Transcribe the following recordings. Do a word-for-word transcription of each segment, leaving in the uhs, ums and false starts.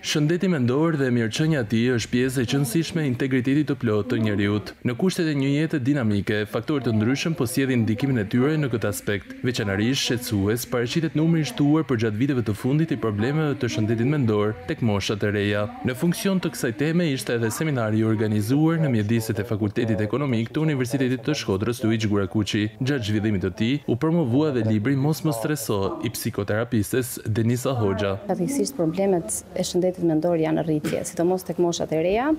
Shëndeti mendor dhe mirëqenia e tij është pjesë e qëndësishme e integritetit të plotë të njerëzit. Në kushtet e një jete dinamike, faktorë të ndryshëm po sjellin ndikimin e tyre në këtë aspekt. Veçanërisht shqetësues paraqitet numri i shtuar përgjatë viteve të fundit i problemeve të shëndetit mendor tek moshat e reja. Në funksion të kësaj teme ishte edhe seminari i organizuar në mjediset e Fakultetit Ekonomik të Universitetit të Shkodrës Luigi Gurakuçi. Gjatë zhvillimit të tij, u promovua edhe libri Mos më streso i psikoterapistes Denisa Hoxha. Pavarësisht problemet e shëndetit mendor janë rritje, sidomos tek moshat e reja,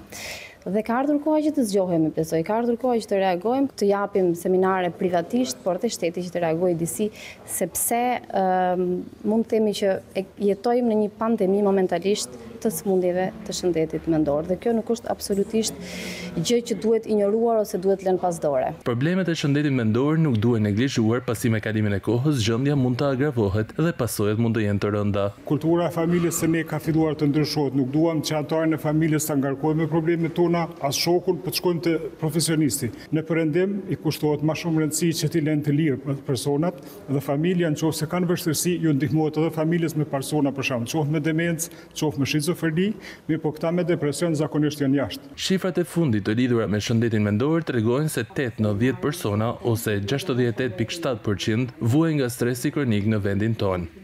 dhe ka ardhur koha që të zgjohemi, besoj, ka ardhur koha që të reagojmë, të japim seminare privatisht, por të shteti që të reagojë disi, sepse um, mund të themi që jetojmë në një pandemi momentalisht të sëmundjeve të shëndetit mendor, dhe kjo nuk është absolutisht gjë që duhet injoruar ose duhet lënë pas dore. Problemet e shëndetit mendor nuk duhet neglizhuar, pasi me kalimin e kohës gjendja mund të agravohet dhe pasojat mund të jenë të rënda. Kultura e familjes së ne ka filluar të ndryshohet, nuk duam që anëtarët e familjes të ngarkohen me problemet tona. As shokun, për të shkojmë të profesionisti. Në përrendim, i kushtohet ma shumë rëndësi që ti lënë të lirë personat dhe familja në qofë se kanë vështërsi, ju ndihmohet edhe familjes me persona për shkak, qofë me demencë, qofë me shizofreni, me po këta me depresion zakonisht janë jashtë. Shifrat e fundit të lidhura me shëndetin mendor tregojnë se tetëdhjetë në dhjetë persona ose gjashtëdhjetë e tetë pikë shtatë përqind vuajnë nga stresi kronik në vendin tonë.